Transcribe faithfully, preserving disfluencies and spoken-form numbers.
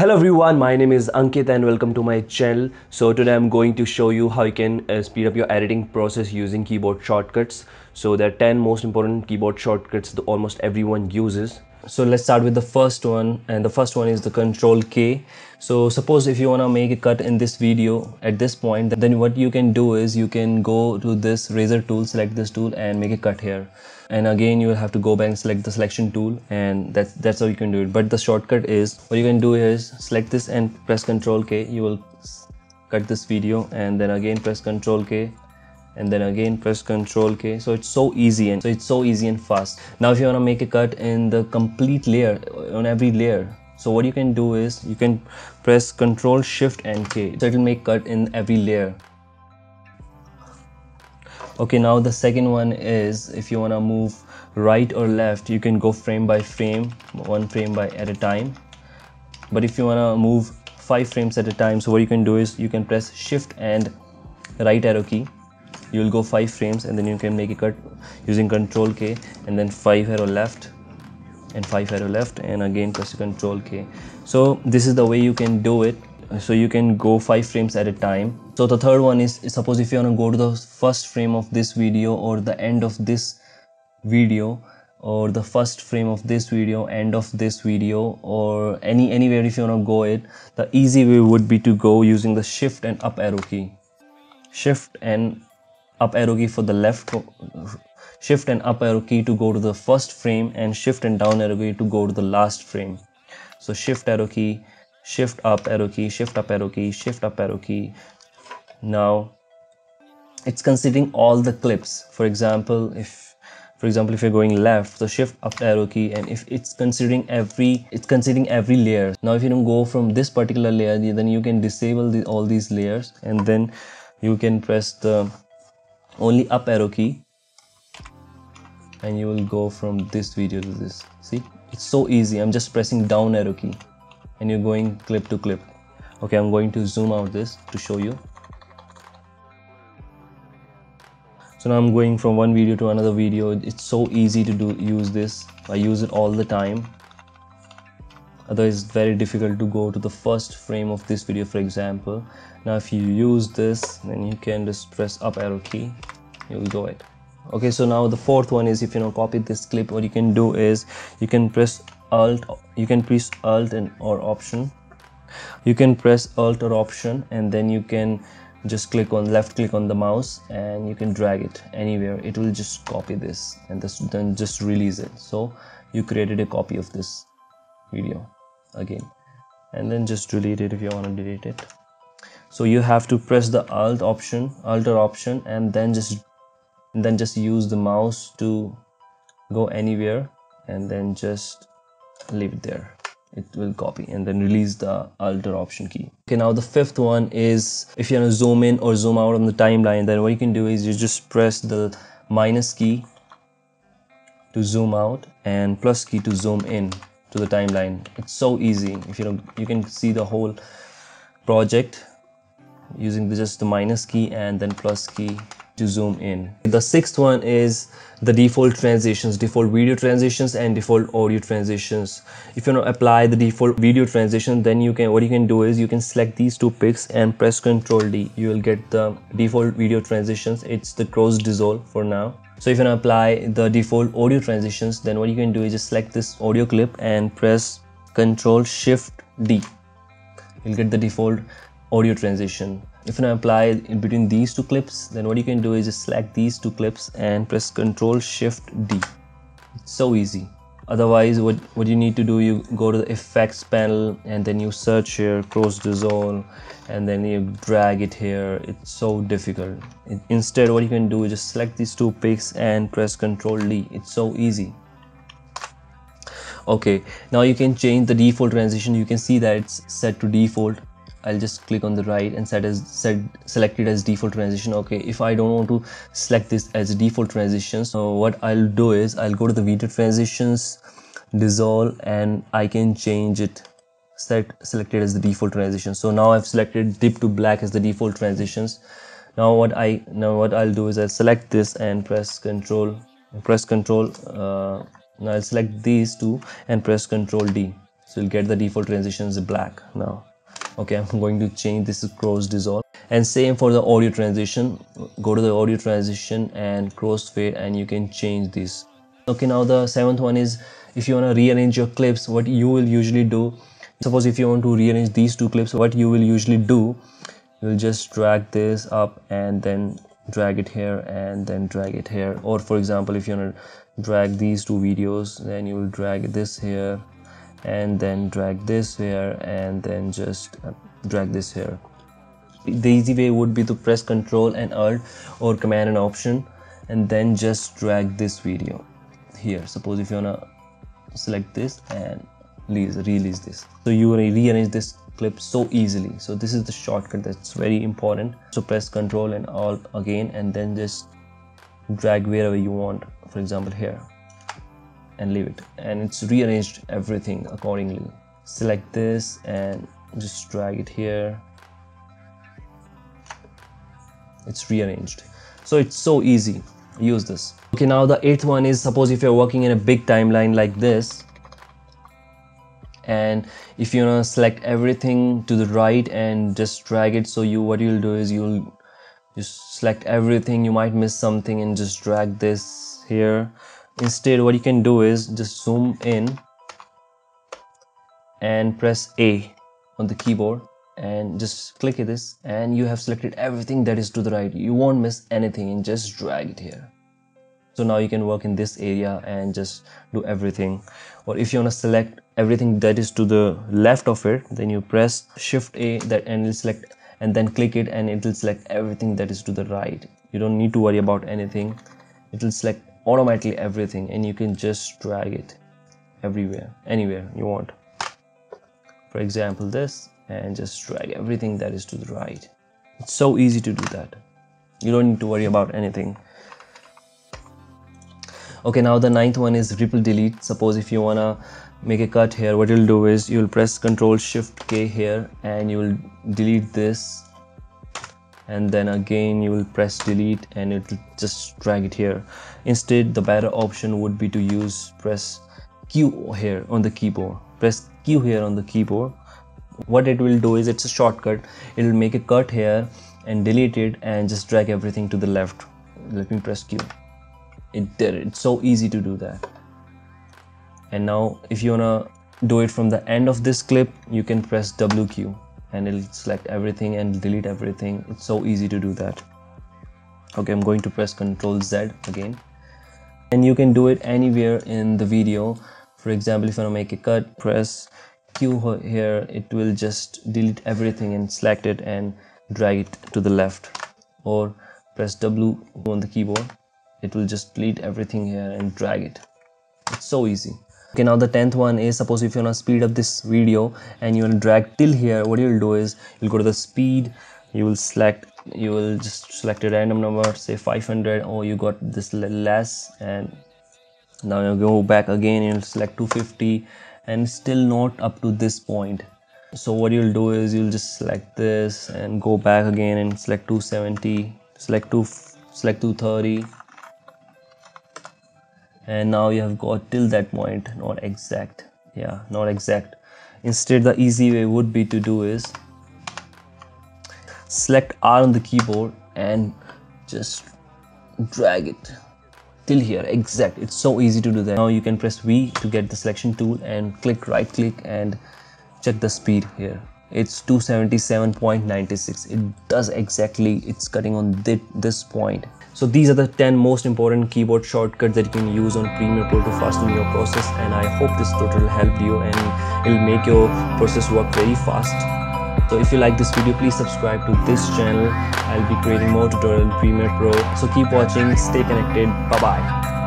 Hello everyone, my name is Ankit and welcome to my channel. So today I'm going to show you how you can uh, speed up your editing process using keyboard shortcuts. So there are ten most important keyboard shortcuts that almost everyone uses. So let's start with the first one, and the first one is the Control K. So suppose if you want to make a cut in this video at this point, then what you can do is you can go to this razor tool, select this tool and make a cut here. And again, you will have to go back and select the selection tool, and that's, that's how you can do it. But the shortcut is, what you can do is select this and press Control K. You will cut this video, and then again press Control K, and then again press Control K. So it's so easy and so it's so easy and fast. Now if you want to make a cut in the complete layer, on every layer, so what you can do is you can press Control Shift and K. So it will make cut in every layer. Okay, now the second one is, if you want to move right or left, you can go frame by frame, one frame by at a time. But if you want to move five frames at a time, so what you can do is you can press Shift and right arrow key. You will go five frames and then you can make a cut using Control K, and then five arrow left and five arrow left, and again press Control K. So this is the way you can do it. So you can go five frames at a time. So the third one is, suppose if you want to go to the first frame of this video, or the end of this video, or the first frame of this video, end of this video, or any anywhere if you want to go it, the easy way would be to go using the shift and up arrow key. Shift and up arrow key for the left, shift and up arrow key to go to the first frame, and shift and down arrow key to go to the last frame. So shift arrow key, shift up arrow key, shift up arrow key, shift up arrow key. Now it's considering all the clips. For example, if for example if you're going left, so shift up arrow key, and if it's considering every it's considering every layer. Now if you don't go from this particular layer, then you can disable the, all these layers, and then you can press the only up arrow key, and you will go from this video to this. See, it's so easy. I'm just pressing down arrow key and you're going clip to clip. Okay, I'm going to zoom out this to show you. So now I'm going from one video to another video. It's so easy to do use this. I use it all the time. Otherwise it's very difficult to go to the first frame of this video, for example. Now if you use this, then you can just press up arrow key, you'll do it. Okay, so now the fourth one is, if you know copy this clip, what you can do is you can press Alt, you can press Alt and or Option. You can press Alt or Option, and then you can just click on left click on the mouse, and you can drag it anywhere. It will just copy this, and this, then just release it. So you created a copy of this video again, and then just delete it if you want to delete it. So you have to press the Alt Option, Alt or Option, and then just and then just use the mouse to go anywhere, and then just leave it there. It will copy, and then release the Alt or Option key. Okay, now the fifth one is, if you want to zoom in or zoom out on the timeline, then what you can do is you just press the minus key to zoom out and plus key to zoom in to the timeline. It's so easy. If you don't, you can see the whole project using the, just the minus key and then plus key to zoom in. The sixth one is the default transitions, default video transitions and default audio transitions. If you want to apply the default video transition, then you can, what you can do is you can select these two picks and press Ctrl D. You will get the default video transitions. It's the cross dissolve for now. So if you want to apply the default audio transitions, then what you can do is just select this audio clip and press Ctrl Shift D. You'll get the default audio transition. If you apply in between these two clips, then what you can do is just select these two clips and press Ctrl Shift D. It's so easy. Otherwise, what what you need to do, you go to the effects panel and then you search here cross dissolve, and then you drag it here. It's so difficult. It, instead, what you can do is just select these two picks and press Ctrl D. It's so easy. Okay, now you can change the default transition. You can see that it's set to default. I'll just click on the right and set as set select it as default transition. Okay, if I don't want to select this as a default transition, so what I'll do is I'll go to the video transitions, dissolve, and I can change it, set selected as the default transition. So now I've selected dip to black as the default transitions. Now what I now what I'll do is I'll select this and press control press control uh, now I'll select these two and press Control D. So you'll get the default transitions black now. Okay, I'm going to change this to cross dissolve, and same for the audio transition. Go to the audio transition and crossfade, and you can change this. Okay, now the seventh one is, if you want to rearrange your clips, what you will usually do, suppose if you want to rearrange these two clips, what you will usually do, you'll just drag this up and then drag it here and then drag it here. Or for example, if you want to drag these two videos, then you will drag this here and then drag this here and then just drag this here. The easy way would be to press Ctrl and Alt or Command and Option, and then just drag this video here. Suppose if you wanna select this and release, release this, so you rearrange this clip so easily. So this is the shortcut that's very important. So press Ctrl and Alt again, and then just drag wherever you want, for example here, and leave it, and it's rearranged everything accordingly. Select this and just drag it here. It's rearranged. So it's so easy. Use this. Okay, now the eighth one is, suppose if you're working in a big timeline like this, and if you want to select everything to the right and just drag it, so you what you'll do is you'll just select everything. You might miss something and just drag this here. Instead, what you can do is just zoom in and press A on the keyboard and just click this, and you have selected everything that is to the right. You won't miss anything, and just drag it here. So now you can work in this area and just do everything. Or if you want to select everything that is to the left of it, then you press Shift A that and it'll select, and then click it, and it will select everything that is to the right. You don't need to worry about anything. It will select automatically everything, and you can just drag it everywhere, anywhere you want. For example, this, and just drag everything that is to the right. It's so easy to do that. You don't need to worry about anything. Okay, now the ninth one is ripple delete. Suppose if you wanna make a cut here, what you'll do is you'll press Ctrl Shift K here, and you'll delete this, and then again you will press delete, and it will just drag it here. Instead, the better option would be to use press Q here on the keyboard. Press Q here on the keyboard. What it will do is, it's a shortcut. It will make a cut here and delete it and just drag everything to the left. Let me press Q. It did it. It's so easy to do that. And now if you wanna do it from the end of this clip, you can press W Q, and it'll select everything and delete everything. It's so easy to do that. Okay, I'm going to press Ctrl Z again, and you can do it anywhere in the video. For example, if you want to make a cut, press Q here, it will just delete everything and select it and drag it to the left. Or press W on the keyboard, it will just delete everything here and drag it. It's so easy. Okay, now the tenth one is, suppose if you want to speed up this video and you want to drag till here, what you'll do is you'll go to the speed, you will select, you will just select a random number, say five hundred, or you got this less, and now you go back again, you'll select two fifty, and still not up to this point. So what you'll do is you'll just select this and go back again and select two seventy, select two, select two thirty. And now you have got till that point, not exact. Yeah, not exact. Instead, the easy way would be to do is select R on the keyboard and just drag it till here, exact. It's so easy to do that. Now you can press V to get the selection tool and click right click and check the speed here. It's two seventy-seven point nine six. It does exactly, it's cutting on this point. So these are the ten most important keyboard shortcuts that you can use on Premiere Pro to fasten your process, and I hope this tutorial helped you and it'll make your process work very fast. So if you like this video, please subscribe to this channel. I'll be creating more tutorials in Premiere Pro. So keep watching, stay connected, bye bye.